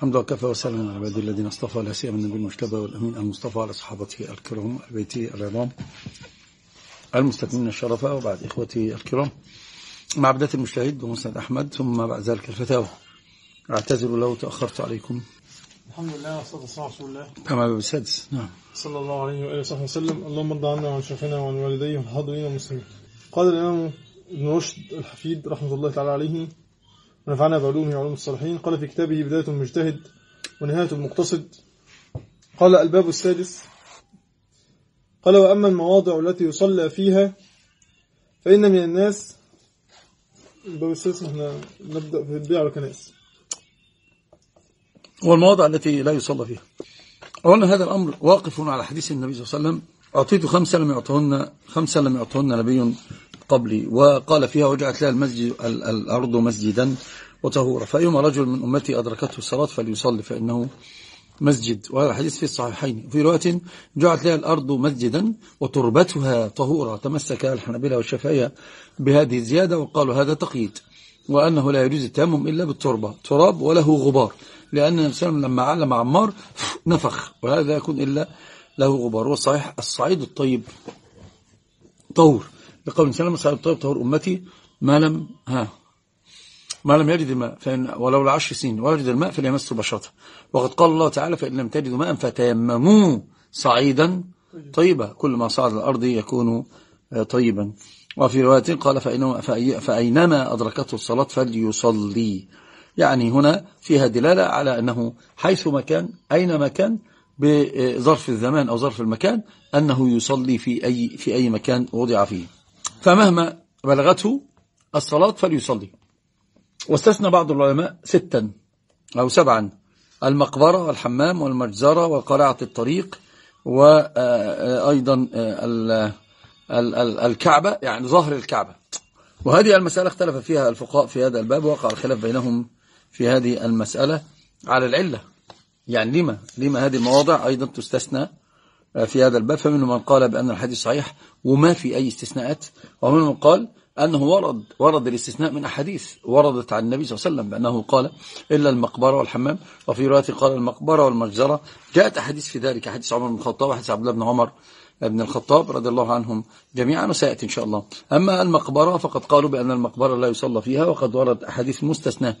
الحمد لله وكفى وسلم على عباده الذين اصطفى، لا سيما النبي المجتبى والامين المصطفى على صحابته الكرام البيتي العظام المستكملين الشرفاء، وبعد اخوتي الكرام مع بداية المجتهد بمسند احمد، ثم بعد ذلك الفتاوى. اعتذر لو تاخرت عليكم. الحمد لله والصلاه والسلام على رسول الله. تمام بالسادس. نعم. صلى الله عليه واله وصحبه وسلم. اللهم ارض عنا وعن شيخنا وعن والديه والحاضرين والمسلمين. قال الامام ابن رشد الحفيد رحمه الله تعالى عليه ونفعنا بعلومه وعلوم الصالحين، قال في كتابه بداية المجتهد ونهاية المقتصد، قال الباب السادس، قال وأما المواضع التي يصلى فيها فإن من الناس. الباب السادس احنا نبدأ في البيع والكنائس والمواضع التي لا يصلى فيها. أولا هذا الأمر واقف على حديث النبي صلى الله عليه وسلم، أعطيت خمسا لم يعطهن نبي قبلي، وقال فيها وجعت لها المسجد الأرض مسجدا وطهورا، فأيما رجل من أمتي أدركته الصلاة فليصلي فإنه مسجد. وهذا الحديث في الصحيحين. وفي رواية جعت لها الأرض مسجدا وتربتها طهورا، تمسك الحنابلة والشافعية بهذه الزيادة وقالوا هذا تقييد، وأنه لا يجوز التيمم إلا بالتربة، تراب وله غبار، لأن النبي صلى الله عليه وسلم لما علم عمار نفخ، وهذا لا يكون إلا له غبار. والصحيح الصعيد الطيب طهور، بقول سلام الصعيد الطيب طهور أمتي ما لم يجد الماء فإن ولو العشر سنين ويجد الماء فليمس بشرته، وقد قال الله تعالى فإن لم تجدوا ماء فتيمموا صعيدا طيبا، كل ما صعد الأرض يكون طيبا. وفي رواية قال فأينما أدركته الصلاة فليصلي، يعني هنا فيها دلالة على أنه حيث مكان أينما كان بظرف الزمان أو ظرف المكان أنه يصلي في أي مكان وضع فيه، فمهما بلغته الصلاة فليصلي. واستثنى بعض العلماء 6 أو 7، المقبرة والحمام والمجزرة وقرعة الطريق وأيضا الكعبة، يعني ظهر الكعبة. وهذه المسألة اختلف فيها الفقهاء في هذا الباب، وقع الخلاف بينهم في هذه المسألة على العلة، يعني لما هذه المواضع أيضا تستثنى في هذا الباب. فمن من قال بأن الحديث صحيح وما في أي استثناءات، ومن من قال أنه ورد الاستثناء من أحاديث وردت عن النبي صلى الله عليه وسلم بأنه قال إلا المقبرة والحمام، وفي رواية قال المقبرة والمجزرة، جاءت أحاديث في ذلك، حديث عمر بن الخطاب وحديث عبد الله بن عمر ابن الخطاب رضي الله عنهم جميعا، وسيأتي إن شاء الله. أما المقبرة فقد قالوا بأن المقبرة لا يصلى فيها، وقد ورد أحاديث مستثناة،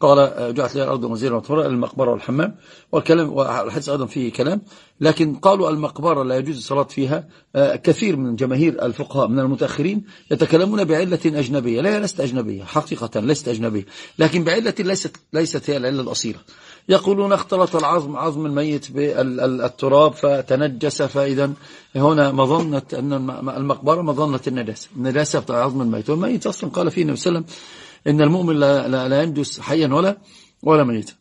قال جعلت لها الأرض مسجدا وطهورا، المقبرة والحمام، والكلام والحديث أيضا فيه كلام، لكن قالوا المقبرة لا يجوز الصلاة فيها. كثير من جماهير الفقهاء من المتأخرين يتكلمون بعلة أجنبية، لا لست أجنبية حقيقة، لست أجنبية، لكن بعلة ليست هي العلة الأصيلة. يقولون اختلط عظم الميت بالتراب فتنجس، فإذا هنا مظنة أن المقبرة مظنة النجاسة بتاع عظم الميت، والميت أصلا قال فيه النبي صلى الله عليه وسلم إن المؤمن لا ينجس حيا ولا ميتا.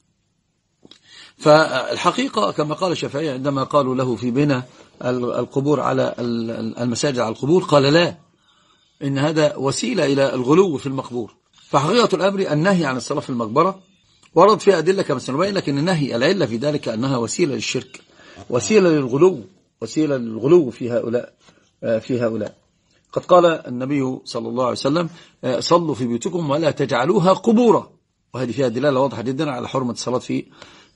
فالحقيقة كما قال الشافعية عندما قالوا له في بناء القبور على المساجد على القبور، قال لا، إن هذا وسيلة إلى الغلو في المقبور. فحقيقة الأمر النهي عن الصلاة في المقبرة ورد فيها أدلة كما سنبين، لكن النهي العلة في ذلك أنها وسيلة للشرك، وسيلة للغلو في هؤلاء. قد قال النبي صلى الله عليه وسلم صلوا في بيوتكم ولا تجعلوها قبورا، وهذه فيها دلالة واضحة جدا على حرمة الصلاة في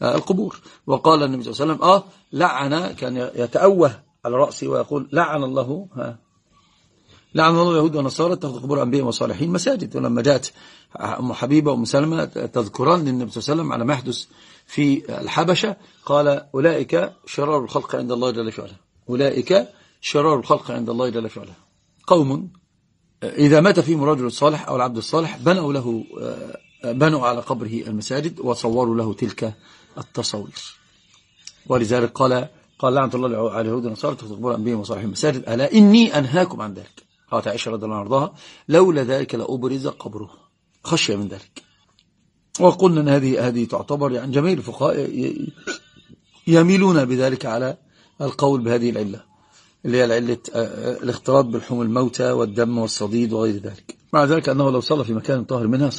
القبور. وقال النبي صلى الله عليه وسلم لعن، كان يتأوه على رأسه ويقول لعن الله اليهود والنصارى اتخذوا قبور أنبياء وصالحين مساجد. ولما جاءت أم حبيبة وأم سلمة تذكران للنبي صلى الله عليه وسلم على ما يحدث في الحبشة، قال أولئك شرار الخلق عند الله جل وعلا، أولئك شرار الخلق عند الله جل وعلا، قوم إذا مات فيهم رجل صالح أو العبد الصالح بنوا على قبره المساجد وصوروا له تلك التصوير. ولذلك قال لعنة الله على اليهود والنصارى اتخذوا قبور أنبياء وصالحين مساجد، ألا إني أنهاكم عن ذلك، قالت عائشة رضي الله عنها لولا ذلك لأبرز قبره، خشية من ذلك. وقلنا أن هذه تعتبر، يعني جميع الفقهاء يميلون بذلك على القول بهذه العلة اللي هي العلة الاختلاط بلحوم الموتى والدم والصديد وغير ذلك، مع ذلك أنه لو صلى في مكان طاهر منها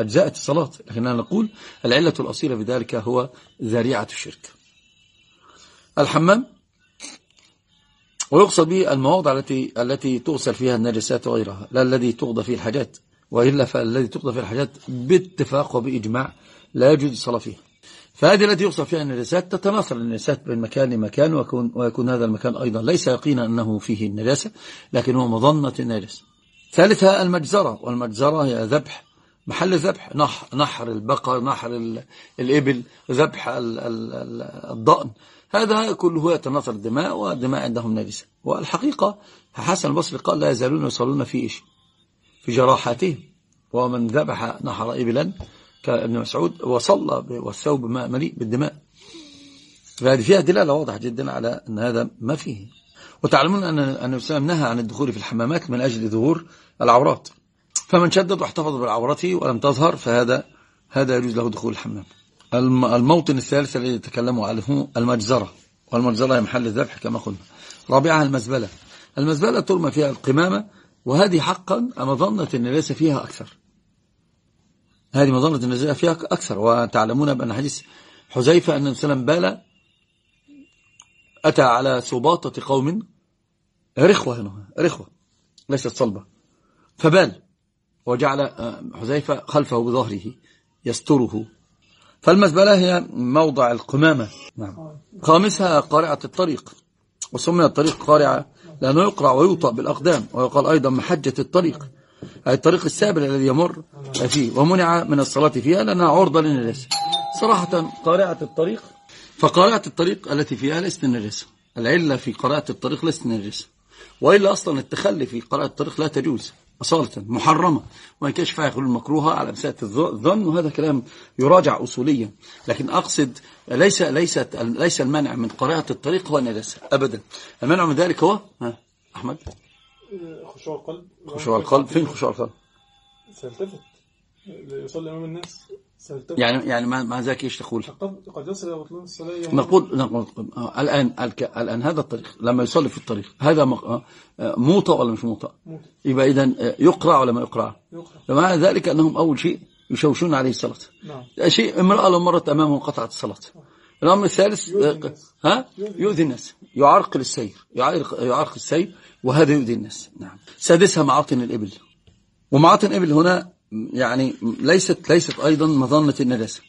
أجزأت الصلاة، لكننا نقول العلة الأصيلة بذلك هو ذريعة الشرك. الحمام ويقصد به المواضع التي تغسل فيها النجاسات وغيرها، لا الذي تغضى فيه الحاجات، وإلا فالذي تقضى في الحاجات باتفاق وبإجماع لا يجوز الصلاة فيه. فهذه التي يوصف فيها النجاسات تتناثر النجاسات بين مكان لمكان، ويكون هذا المكان أيضا ليس يقينا أنه فيه النجاسة لكن هو مظنة النجاسة. ثالثها المجزرة، والمجزرة هي ذبح، محل الذبح، نحر البقر، نحر الإبل، ذبح الضأن، هذا كله يتناثر الدماء، والدماء عندهم نجاسة. والحقيقة حسن البصري قال لا يزالون يصلون في إيش؟ في جراحاتهم. ومن ذبح نحر إبلا كابن مسعود وصلى والثوب مليء بالدماء، فهذه فيها دلالة واضحة جدا على أن هذا ما فيه. وتعلمون أن النبي صلى الله عليه وسلم نهى عن الدخول في الحمامات من أجل ظهور العورات، فمن شدد واحتفظ بالعورته ولم تظهر فهذا يجوز له دخول الحمام. الموطن الثالث الذي تكلموا عنه المجزرة، والمجزرة هي محل الذبح كما قلنا. رابعها المزبلة، المزبلة ترمى فيها القمامة، وهذه حقا مظنة النجاسة فيها أكثر، هذه مظنة النجاسة فيها أكثر. وتعلمون بأن حديث حذيفة أن النبي صلى الله عليه وسلم بال أتى على سباطة قوم، رخوة هنا، رخوة ليست صلبة، فبال وجعل حذيفة خلفه بظهره يستره. فالمزبلة هي موضع القمامة. نعم. خامسها قارعة الطريق، وسمي الطريق قارعة لأنه يقرع ويوطأ بالأقدام، ويقال أيضا محجة الطريق، أي الطريق السابل الذي يمر فيه، ومنع من الصلاة فيها لأنها عرضة للنجاسة. صراحة قارعة الطريق، فقارعة الطريق التي فيها ليست النجاسة، العلة في قارعة الطريق ليست النجاسة، وإلا أصلا التخلي في قارعة الطريق لا تجوز أصالة، محرمة، وإن كانش فيها يقولون مكروهة على مسألة الظن، وهذا كلام يراجع أصوليا. لكن أقصد ليس المنع من قارعة الطريق هو النجاسة أبدا، المنع من ذلك هو أحمد خشوع القلب. خشوع القلب، فين خشوع القلب؟ سلتفت يصلي أمام الناس، سلتفت يعني ما ذاك إيش تقول؟ قد يصل إلى بطلان الصلاة. نقول الآن هذا الطريق لما يصلي في الطريق هذا موطأ ولا مش موطأ؟ يبقى إذا يقرع ولا ما يقرع؟ لما ذلك أنهم أول شيء يشوشون عليه الصلاة. نعم. شيء امرأة لو مرت أمامه قطعت الصلاة. الأمر الثالث يؤذي الناس، يعرقل السير، يعرقل السير، وهذا يؤذي الناس. نعم. سادسها معاطن الإبل، ومعاطن الإبل هنا يعني ليست أيضا مظنة النجاسة،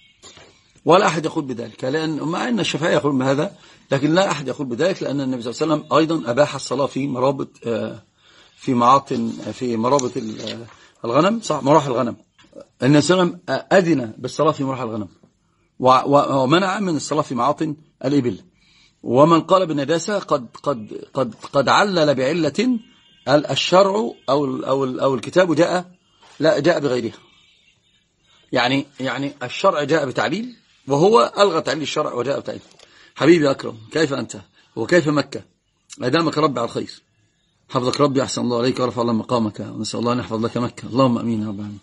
ولا أحد يقول بذلك، لأن مع أن الشافعي يقول بهذا لكن لا أحد يقول بذلك، لأن النبي صلى الله عليه وسلم أيضا أباح الصلاة في مرابط الغنم، صح، مراح الغنم، النبي صلى الله عليه وسلم أذن بالصلاة في مراح الغنم ومنع من الصلاة في معاطن الإبل. ومن قال بالنجاسة قد علل بعلة الشرع أو الكتاب جاء بغيرها، يعني الشرع جاء بتعليل وهو ألغى تعليل الشرع وجاء بتعليل. حبيبي أكرم، كيف أنت وكيف مكة؟ أدامك ربي على الخير، حفظك ربي، أحسن الله عليك، ورفع الله مقامك، ونسأل الله أن يحفظ لك مكة، اللهم أمين يا رب العالمين.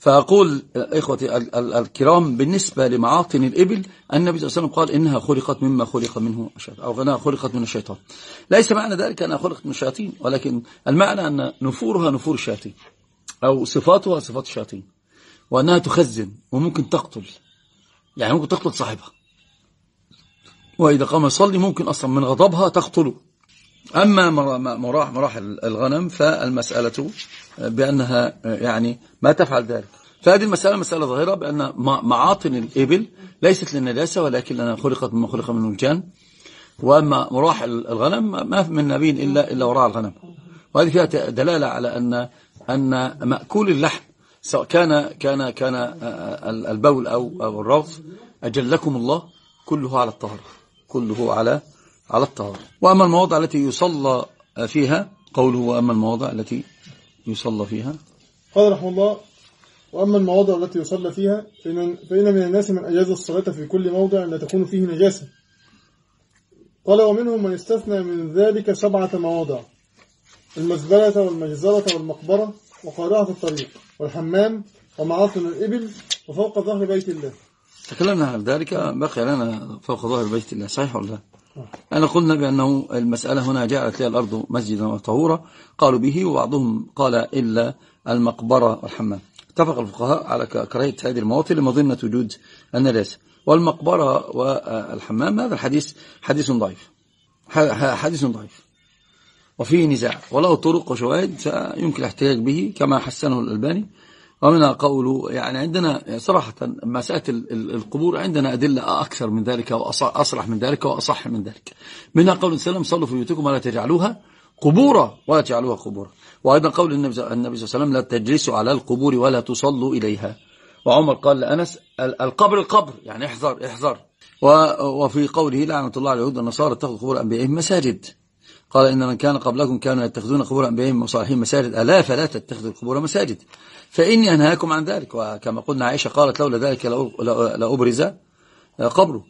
فأقول إخوتي الكرام، بالنسبة لمعاطن الإبل النبي صلى الله عليه وسلم قال إنها خلقت مما خلق منه الشيطان، أو أنها خلقت من الشيطان. ليس معنى ذلك أنها خلقت من الشياطين، ولكن المعنى أن نفورها نفور الشياطين، أو صفاتها صفات الشياطين، وأنها تخزن وممكن تقتل، يعني ممكن تقتل صاحبها، وإذا قام يصلي ممكن أصلا من غضبها تقتله. أما مراح الغنم فالمسألة بأنها يعني ما تفعل ذلك. فهذه المسألة مسألة ظاهرة بأن معاطن الإبل ليست للنجاسة، ولكنها خلقت مما خلق منه الجان. وأما مراح الغنم ما من نبي إلا وراء الغنم، وهذه فيها دلالة على أن مأكول اللحم سواء كان البول أو الروث، أجلكم الله، كله على الطهارة، كله على الطهارة. وأما المواضع التي يصلى فيها، قوله وأما المواضع التي يصلى فيها، قال رحمه الله وأما المواضع التي يصلى فيها فإن من الناس من أجاز الصلاة في كل موضع لا تكون فيه نجاسة. قال ومنهم من استثنى من ذلك 7 مواضع: المزبلة والمجزرة والمقبرة وقارعة الطريق والحمام ومعاطن الإبل وفوق ظهر بيت الله. تكلمنا عن ذلك، بقي لنا فوق ظهر بيت الله، صحيح ولا لا؟ أنا قلنا بأنه المسألة هنا جعلت لها الأرض مسجدا وطهورا، قالوا به، وبعضهم قال إلا المقبرة والحمام. اتفق الفقهاء على كراهية هذه المواطن لمظنة وجود النجاسة. والمقبرة والحمام هذا الحديث حديث ضعيف وفيه نزاع، وله طرق وشواهد يمكن الاحتجاج به كما حسنه الألباني ومنها قوله يعني عندنا صراحة مسألة القبور عندنا أدلة أكثر من ذلك وأصرح من ذلك وأصح من ذلك. منها قول النبي صلى الله عليه وسلم صلوا في بيوتكم ولا تجعلوها قبورا ولا تجعلوها قبورا. وأيضا قول النبي صلى الله عليه وسلم لا تجلسوا على القبور ولا تصلوا إليها. وعمر قال لأنس القبر القبر يعني احذر احذر. وفي قوله لعنة الله على اليهود والنصارى اتخذوا قبور أنبيائهم مساجد. قال إن من كان قبلكم كانوا يتخذون قبور أنبيائهم وصالحين مساجد ألا فلا تتخذوا القبور مساجد فإني أنهاكم عن ذلك. وكما قلنا عائشة قالت لولا ذلك لأبرز قبره.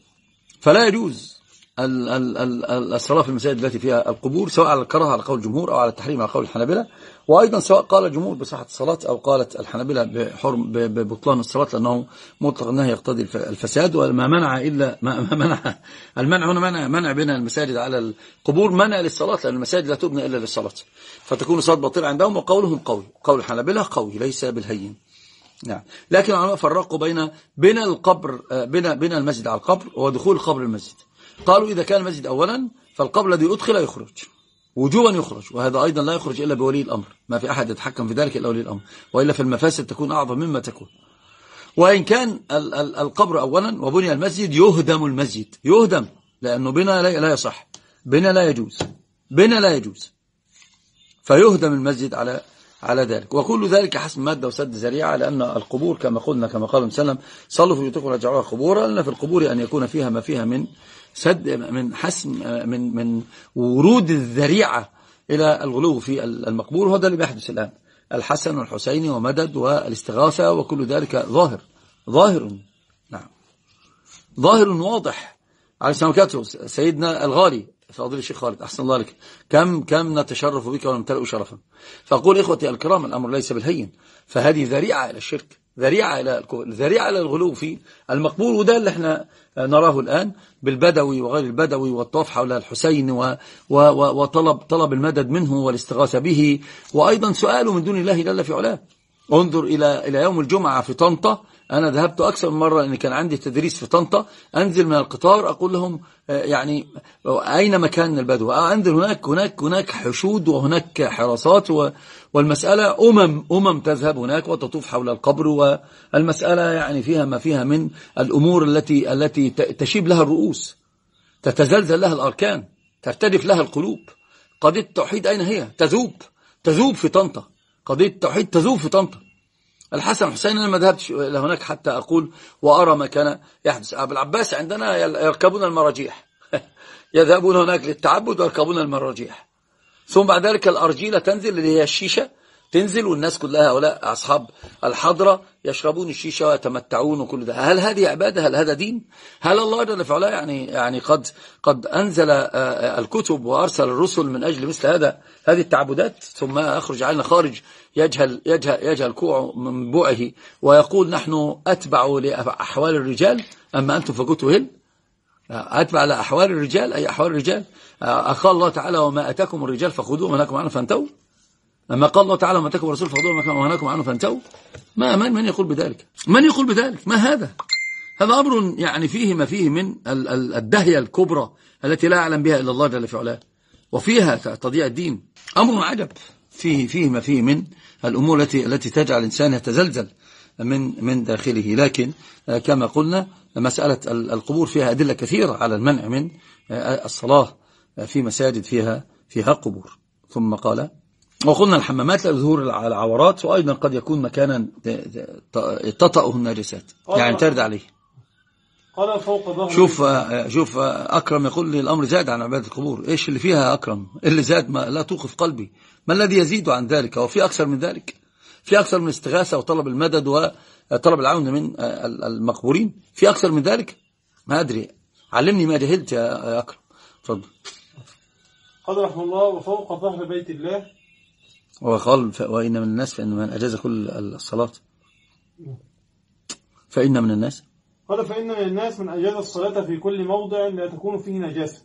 فلا يجوز الصلاة في المساجد التي فيها القبور سواء على الكراهة على قول الجمهور أو على التحريم على قول الحنابلة. وأيضا سواء قال الجمهور بصحة الصلاة أو قالت الحنابلة ببطلان الصلاة لأنه مطلق أنه يقتضي الفساد. وما منع إلا ما منع المنع هنا منع بنا المساجد على القبور منع للصلاة لأن المساجد لا تبنى إلا للصلاة فتكون صلاة باطلة عندهم. وقولهم قوي قول الحنابلة قوي ليس بالهين. نعم. لكن العلماء فرقوا بين بناء القبر بناء المسجد على القبر ودخول القبر المسجد. قالوا إذا كان المسجد أولا فالقبر الذي أدخل يخرج وجوبا يخرج وهذا أيضا لا يخرج إلا بولي الأمر ما في أحد يتحكم في ذلك إلا ولي الأمر وإلا في المفاسد تكون أعظم مما تكون. وإن كان القبر أولا وبني المسجد يهدم المسجد يهدم لأنه بنا لا يصح بنا لا يجوز بنا لا يجوز فيهدم المسجد على ذلك. وكل ذلك حسب مادة وسد ذريعة لأن القبور كما قلنا كما قال النبي صلى الله عليه وسلم صلوا في بيوتكم ولا تجعلوها قبورا لأن في القبور أن يكون فيها ما فيها من سد من حسم من ورود الذريعة إلى الغلو في المقبور. وهذا اللي بيحدث الآن الحسن والحسين ومدد والاستغاثة وكل ذلك ظاهر نعم ظاهر واضح على سماكاته. سيدنا الغالي فاضل الشيخ خالد أحسن الله لك كم نتشرف بك ونمتلئ شرفا. فأقول إخوتي الكرام الأمر ليس بالهين فهذه ذريعة إلى الشرك ذريعة إلى الغلو في المقبول. وده اللي احنا نراه الآن بالبدوي وغير البدوي والطواف حول الحسين وطلب المدد منه والاستغاثة به وأيضا سؤاله من دون الله جل في علاه. انظر إلى يوم الجمعة في طنطا. أنا ذهبت أكثر من مرة إن كان عندي تدريس في طنطا أنزل من القطار أقول لهم يعني أين مكان البدو أنزل هناك حشود وهناك حراسات والمسألة أمم تذهب هناك وتطوف حول القبر والمسألة يعني فيها ما فيها من الأمور التي تشيب لها الرؤوس تتزلزل لها الأركان ترتدف لها القلوب. قضية التوحيد أين هي تذوب في طنطا. قضية التوحيد تذوب في طنطا. الحسن والحسين أنا ما ذهبتش إلى هناك حتى أقول وأرى ما كان يحدث. أبو العباس عندنا يركبون المراجيح يذهبون هناك للتعبد ويركبون المراجيح ثم بعد ذلك الأرجيلة تنزل اللي هي الشيشة تنزل والناس كلها هؤلاء أصحاب الحضرة يشربون الشيشة ويتمتعون وكل ده. هل هذه عبادة؟ هل هذا دين؟ هل الله جل وعلا يعني قد أنزل الكتب وأرسل الرسل من أجل مثل هذه التعبدات؟ ثم أخرج عنا خارج يجهل كوع من بوعه ويقول نحن أتبع لأحوال الرجال أما أنتم فكنتم هل أتبع لأحوال الرجال أي أحوال الرجال. قال الله تعالى وما أتاكم الرجال فخذوه ونهاكم عنه فانتهوا. لما قال الله تعالى وما أتاكم الرسول فخذوه ونهاكم عنه فانتهوا. من يقول بذلك؟ ما هذا؟ هذا أمر يعني فيه ما فيه من الدهية الكبرى التي لا يعلم بها إلا الله جل في علاه وفيها تضييع الدين. أمر عجب فيه ما فيه من الأمور التي تجعل الإنسان يتزلزل من داخله. لكن كما قلنا مسألة القبور فيها أدلة كثيرة على المنع من الصلاة في مساجد فيها قبور. ثم قال وقلنا الحمامات لظهور العورات وأيضا قد يكون مكانا تطأه النجاسات يعني ترد عليه. قال فوق ظهر شوف أكرم يقول لي الأمر زاد عن عبادة القبور. إيش اللي فيها يا أكرم؟ اللي زاد ما لا توقف قلبي. ما الذي يزيد عن ذلك؟ وفي أكثر من ذلك في أكثر من استغاثة وطلب المدد وطلب العون من المقبورين في أكثر من ذلك. ما أدري علمني ما جهلت يا أكرم. تفضل. قال رحمه الله وفوق ظهر بيت الله. وقال وإن من الناس فإن من أجاز كل الصلاة فإن من الناس. قال فإن من الناس من أجاز الصلاة في كل موضع لا تكون فيه نجاسة.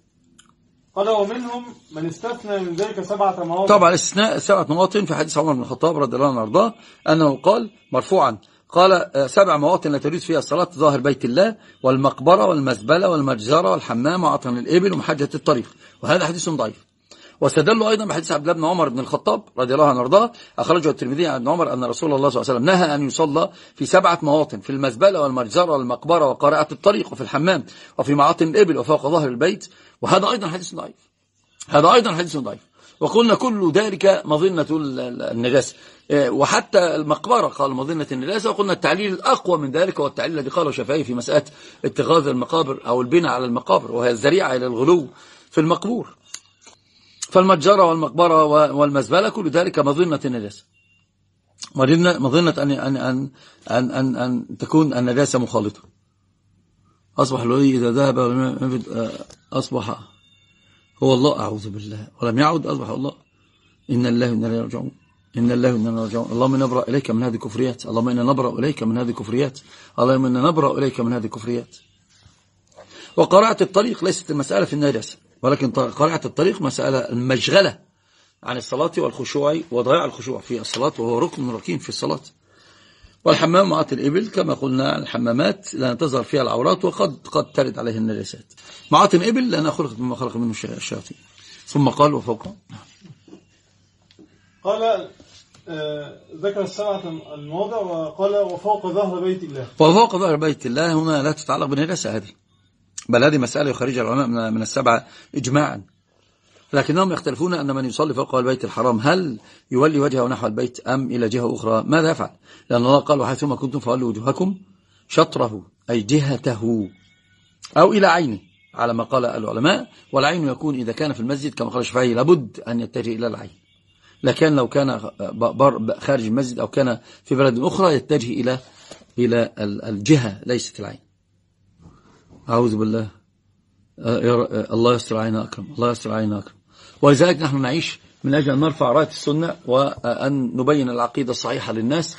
قال ومنهم من استثنى من ذلك 7 مواطن. طبعا استثناء 7 مواطن في حديث عمر بن الخطاب رضي الله عنه وارضاه أنه قال مرفوعا قال 7 مواطن لا تجوز فيها الصلاة ظاهر بيت الله والمقبرة والمزبلة والمجزرة والحمام وعطن الإبل ومحجة الطريق. وهذا حديث ضعيف. واستدلوا أيضا بحديث عبد الله بن عمر بن الخطاب رضي الله عنه وارضاه، أخرجه الترمذي عن ابن عمر أن رسول الله صلى الله عليه وسلم نهى أن يصلى في 7 مواطن، في المزبلة والمجزرة والمقبرة وقارعة الطريق وفي الحمام وفي معاطن الإبل وفوق ظهر البيت. وهذا أيضا حديث ضعيف، هذا أيضا حديث ضعيف. وقلنا كل ذلك مظنة النجاسة، وحتى المقبرة قال مظنة النجاسة. وقلنا التعليل الأقوى من ذلك هو التعليل الذي قاله الشافعي في مسألة اتخاذ المقابر أو البناء على المقابر، وهي الذريعة إلى الغلو في المقبور. فالمتجرة والمقبرة والمزبلة كل ذلك مظنة النجاسة، مظنة أن تكون النجاسة مخالطة. أصبح الولي إذا ذهب أصبح هو الله، أعوذ بالله، ولم يعد أصبح الله. إن الله إنا إليه راجعون، إن الله إنا راجعون. اللهم إنا نبرأ إليك من هذه الكفريات، اللهم إنا نبرأ إليك من هذه الكفريات، اللهم إنا نبرأ إليك من هذه الكفريات. وقراءة الطريق ليست المسألة في النجاسة، ولكن قراءة الطريق مسألة المشغلة عن الصلاة والخشوع وضياع الخشوع في الصلاة، وهو ركن ركين في الصلاة. والحمام معاطي الإبل كما قلنا، الحمامات لا تظهر فيها العورات، وقد ترد عليه النجاسات. معاطي الإبل لأنها خلقت مما خلق منه الشياطين. ثم قال وفوقه قال ذكر السبعة المواضع وقال وفوق ظهر بيت الله. وفوق ظهر بيت الله هنا لا تتعلق بالنجاسة هذه، بل هذه مسألة يخرج العلماء من السبعة إجماعا، لكنهم يختلفون أن من يصلي فوق البيت الحرام هل يولي وجهه نحو البيت أم إلى جهة أخرى؟ ماذا يفعل؟ لأن الله قال وحيثما كنتم فولوا وجوهكم شطره، أي جهته أو إلى عينه، على ما قال العلماء. والعين يكون إذا كان في المسجد كما قال الشافعي لابد أن يتجه إلى العين، لكن لو كان خارج المسجد أو كان في بلد أخرى يتجه إلى الجهة ليست العين. أعوذ بالله، الله يستر علينا أكرم، الله يستر علينا أكرم. ولذلك نحن نعيش من أجل أن نرفع راية السنة وأن نبين العقيدة الصحيحة للناس.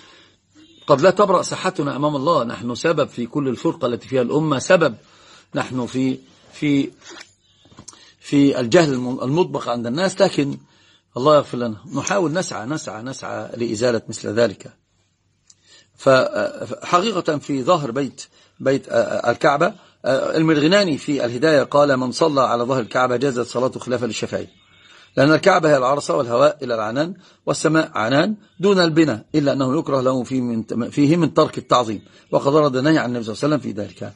قد لا تبرأ صحتنا أمام الله، نحن سبب في كل الفرقة التي فيها الأمة، سبب نحن في الجهل المطبق عند الناس، لكن الله يغفر لنا. نحاول نسعى لإزالة مثل ذلك. فحقيقة في ظهر بيت الكعبة، المرغناني في الهداية قال من صلى على ظهر الكعبة جازت صلاته خلافا للشافعي، لأن الكعبة هي العرصة والهواء إلى العنان والسماء عنان دون البناء، إلا أنه يكره له فيه من ترك التعظيم، وقد رد النهي عن النبي صلى الله عليه وسلم في ذلك.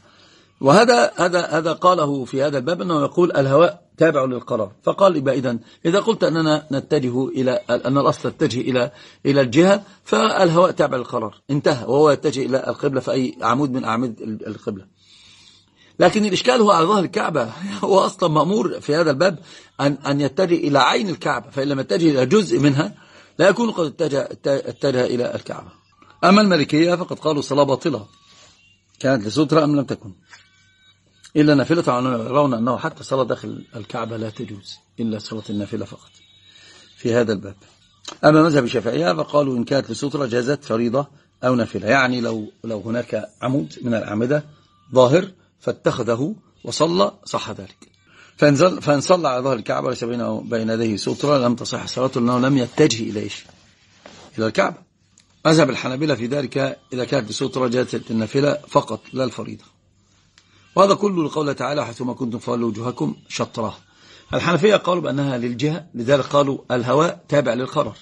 وهذا هذا قاله في هذا الباب، أنه يقول الهواء تابع للقرار، فقال إذا قلت أننا نتجه إلى أن الأصل يتجه إلى الجهة، فالهواء تابع للقرار، انتهى، وهو يتجه إلى القبلة في أي عمود من أعمد القبلة. لكن الإشكال هو على ظهر الكعبة، هو أصلا مأمور في هذا الباب أن يتجه إلى عين الكعبة، فإن لم يتجه إلى جزء منها لا يكون قد اتجه إلى الكعبة. أما المالكية فقد قالوا الصلاة باطلة كانت لسترة أم لم تكن، إلا نافلة، يرون أنه حتى صلاة داخل الكعبة لا تجوز إلا صلاة النافلة فقط في هذا الباب. أما مذهب الشافعية فقالوا إن كانت لسترة جازت فريضة أو نافلة، يعني لو هناك عمود من الأعمدة ظاهر فاتخذه وصلى صح ذلك، فإن صلى على ظهر الكعبة ليس بين يديه سترة لم تصح صلاته، لأنه لم يتجه إلى الكعبة. مذهب الحنابلة في ذلك إذا كانت سترة جازت النافلة فقط لا الفريضة، وهذا كله لقوله تعالى حيثما كنتم فولوا وجوهكم شطره. الحنفية قالوا بأنها للجهة، لذلك قالوا الهواء تابع للقرار.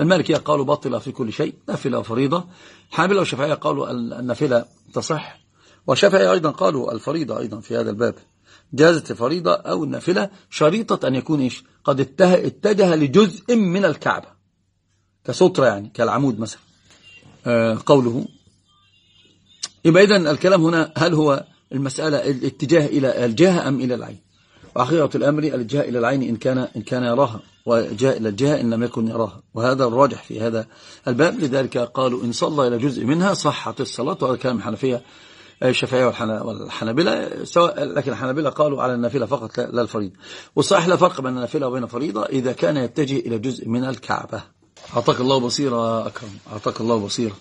المالكية قالوا باطلة في كل شيء، نافلة وفريضة. الحنابلة والشافعية قالوا النافلة تصح، والشافعية أيضا قالوا الفريضة أيضا في هذا الباب، جازت الفريضة أو النافلة شريطة أن يكون قد اتجه لجزء من الكعبة كسطرة، يعني كالعمود مثلا. قوله يبقى إذن الكلام هنا هل هو المسألة الاتجاه إلى الجهة أم إلى العين؟ وأخيرة الأمر الاتجاه إلى العين إن كان يراها، وجاء إلى الجهة إن لم يكن يراها، وهذا الراجح في هذا الباب. لذلك قالوا إن صلى إلى جزء منها صحت الصلاة، وهذا كلام الحنفية الشافعية والحنابلة، لكن الحنابلة قالوا على النافلة فقط لا الفريضة. والصحيح لا فرق بين النافلة وبين الفريضة إذا كان يتجه إلى جزء من الكعبة. أعطاك الله بصيرة أكرم، أعطاك الله بصيرة.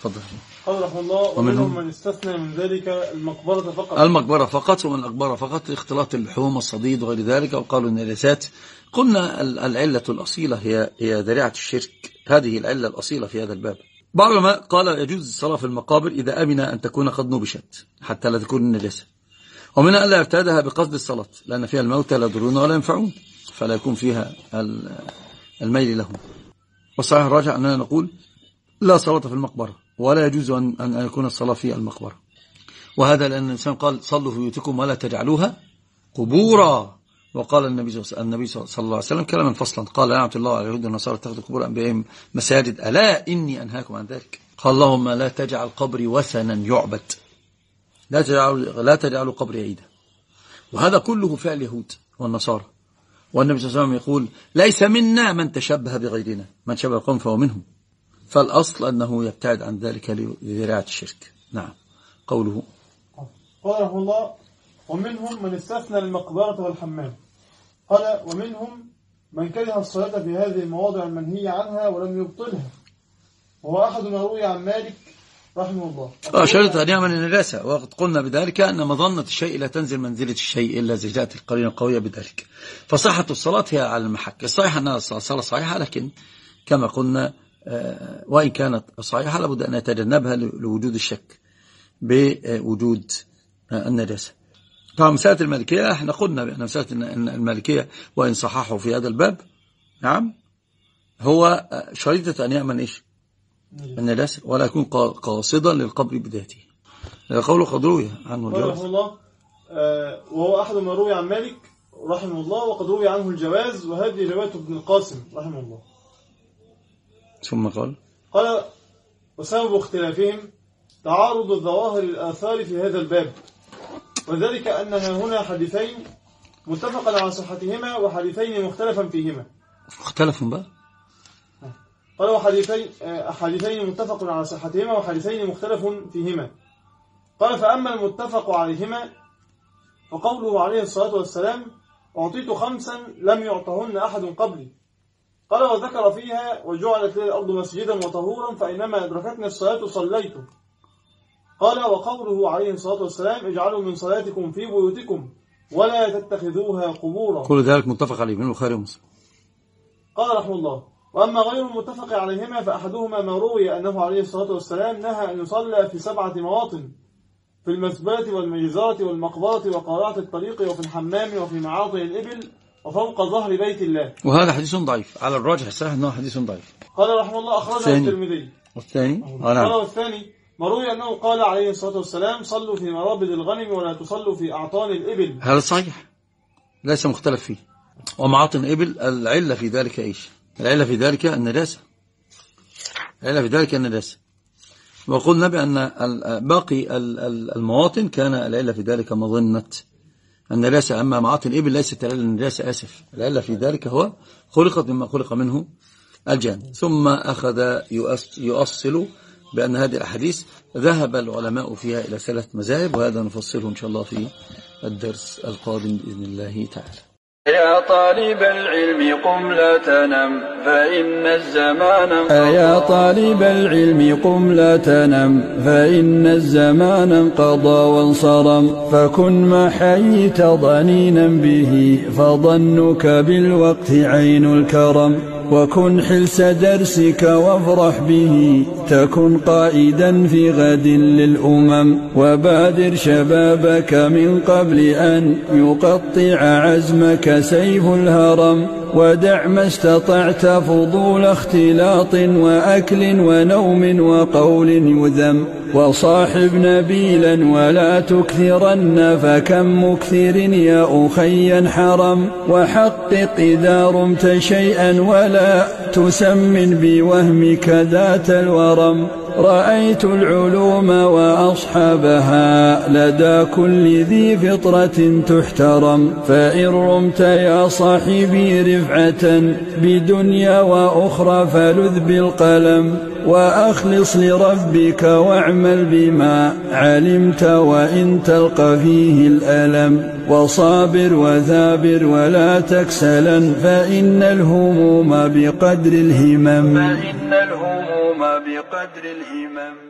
تفضل. قال رحمه الله ومنهم من استثنى من ذلك المقبرة فقط. المقبرة فقط ومن الأقبرة فقط، اختلاط اللحوم والصديد وغير ذلك، وقالوا النجاسات. قلنا العلة الأصيلة هي ذريعة الشرك، هذه العلة الأصيلة في هذا الباب. بعض العلماء قال يجوز الصلاة في المقابر إذا أمن أن تكون قد نبشت حتى لا تكون النجاسة، ومنها ألا يرتادها بقصد الصلاة لأن فيها الموتى لا يضرون ولا ينفعون فلا يكون فيها الميل لهم. والصحيح الراجع أننا نقول لا صلاة في المقبرة ولا يجوز أن يكون الصلاة في المقبرة، وهذا لأن الإنسان قال صلوا في بيوتكم ولا تجعلوها قبورا، وقال النبي صلى الله عليه وسلم كلاما فصلا قال لعنة الله على اليهود والنصارى اتخذوا قبور أنبيائهم مساجد ألا إني أنهاكم عن ذلك. قال اللهم لا تجعل قبري وثنا يعبد، لا تجعلوا قبري عيدا، وهذا كله فعل اليهود والنصارى. والنبي صلى الله عليه وسلم يقول ليس منا من تشبه بغيرنا، من شبه قوم فهو منهم، فالأصل أنه يبتعد عن ذلك لذراعة الشرك. نعم. قوله قال رحمه الله ومنهم من استثنى المقبرة والحمام. قال ومنهم من كره الصلاة في هذه المواضع المنهي عنها ولم يبطلها، وهو أحد ما روي عن مالك رحمه الله شرطها نعم النجاسة، وقد قلنا بذلك أن مظنة الشيء لا تنزل منزلة الشيء إلا إذا جاءت القرينة القوية بذلك، فصحة الصلاة هي على المحك. الصحيح أنها صلاة صحيحة، لكن كما قلنا وإن كانت صحيحة لابد أن يتجنبها لوجود الشك بوجود النجاسة. طبعا مسألة المالكية احنا قلنا بأن مسألة المالكية وإن صححوا في هذا الباب نعم هو شريطة أن يأمن إيش النجاسة ولا يكون قاصدا للقبر بدايته. هذا قوله قد روي عنه الجواز رحمه الله وهو أحد ما روي عن مالك رحمه الله وقد روي عنه الجواز، وهذه رواية ابن القاسم رحمه الله. ثم قال وسبب اختلافهم تعارض الظواهر الآثار في هذا الباب، وذلك أن هنا حديثين متفقا على صحتهما وحديثين مختلفا فيهما. مختلفا بقى قالوا حديثين متفق على صحتهما وحديثين مختلف فيهما. قال فأما المتفق عليهما فقوله عليه الصلاة والسلام أعطيت 5 لم يعطهن أحد قبلي. قال وذكر فيها وجعلت لي الأرض مسجدا وطهورا فإنما أدركتني الصلاة صليت. قال وقوله عليه الصلاة والسلام اجعلوا من صلاتكم في بيوتكم ولا تتخذوها قبورا. كل ذلك متفق عليه من البخاري ومسلم. قال رحمه الله وأما غير المتفق عليهما فأحدهما ما روي أنه عليه الصلاة والسلام نهى أن يصلى في 7 مواطن، في المسباة والمجزرة والمقبرة وقارعة الطريق وفي الحمام وفي معاطئ الإبل وفوق ظهر بيت الله. وهذا حديث ضعيف على الراجح الصحيح أنه حديث ضعيف. قال رحمه الله أخرجه الترمذي. والثاني ما روي أنه قال عليه الصلاة والسلام صلوا في مرابض الغنم ولا تصلوا في أعطان الإبل. هذا صحيح ليس مختلف فيه. ومعاطن الإبل العلة في ذلك إيش؟ العلة في ذلك النجاسة، العلة في ذلك النجاسة. وقلنا بأن باقي المواطن كان العلة في ذلك مظنة النجاسة، أما معاطن الإبل ليست العلة النجاسة، آسف، العلة في ذلك هو خلقت مما خلق منه الجان. ثم أخذ يؤصل بأن هذه الأحاديث ذهب العلماء فيها إلى 3 مذاهب، وهذا نفصله إن شاء الله في الدرس القادم بإذن الله تعالى. يا طالب العلم قم لا تنم فإن الزمان انقضى. يا طالب العلم قم لا تنم فإن الزمان انقضى وانصرم، فكن ما حييت ضنينا به فظنك بالوقت عين الكرم، وكن حلس درسك وافرح به تكن قائدا في غد للأمم، وبادر شبابك من قبل أن يقطع عزمك سيف الهرم، ودع ما استطعت فضول اختلاط وأكل ونوم وقول يذم، وصاحب نبيلا ولا تكثرن فكم مكثر يا أخي حرم، وحقق إذا رمت شيئا ولا تسمن بوهمك ذات الورم، رأيت العلوم وأصحابها لدى كل ذي فطرة تحترم، فإن رمت يا صاحبي رفعة بدنيا وأخرى فلذ بالقلم، وأخلص لربك واعمل بما علمت وإن تلقى فيه الألم، وصابر وثابر ولا تكسلا فإن الهموم بقدر الهمم.